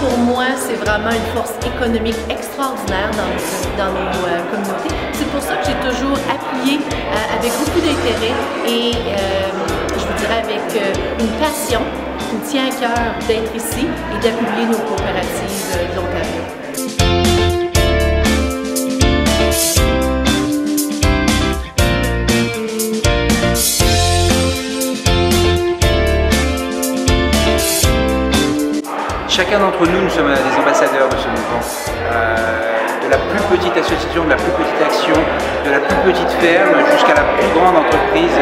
pour moi, c'est vraiment une force économique extraordinaire dans nos communautés. C'est pour ça que j'ai toujours appuyé avec beaucoup d'intérêt et je vous dirais avec une passion qui me tient à cœur d'être ici et d'appuyer nos coopératives de l'Ontario. Chacun d'entre nous, nous sommes des ambassadeurs de ce mouvement. De la plus petite association, de la plus petite action, de la plus petite ferme jusqu'à la plus grande entreprise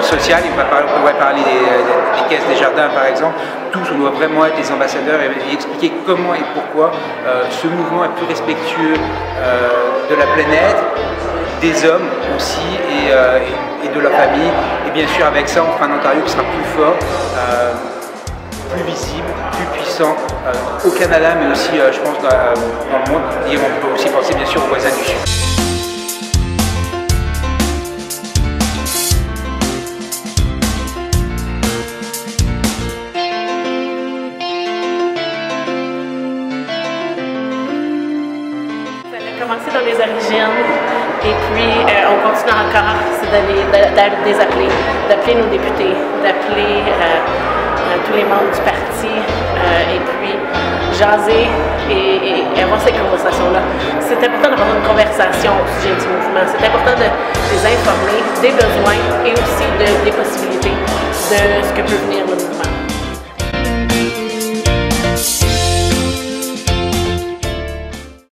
sociale. Et on va parler des caisses des jardins par exemple. Tous, on doit vraiment être des ambassadeurs et expliquer comment et pourquoi ce mouvement est plus respectueux de la planète, des hommes aussi et de leur famille. Et bien sûr avec ça, on fera un Ontario qui sera plus fort. Plus visible, plus puissant au Canada, mais aussi, je pense, dans le monde. Et on peut aussi penser, bien sûr, aux voisins du Sud. Commencé dans les origines et puis on continue encore, c'est d'appeler nos députés, d'appeler tous les membres du parti et puis jaser et avoir ces conversations-là. C'est important d'avoir une conversation au sujet du mouvement, c'est important de les informer des besoins et aussi des possibilités de ce que peut venir le mouvement.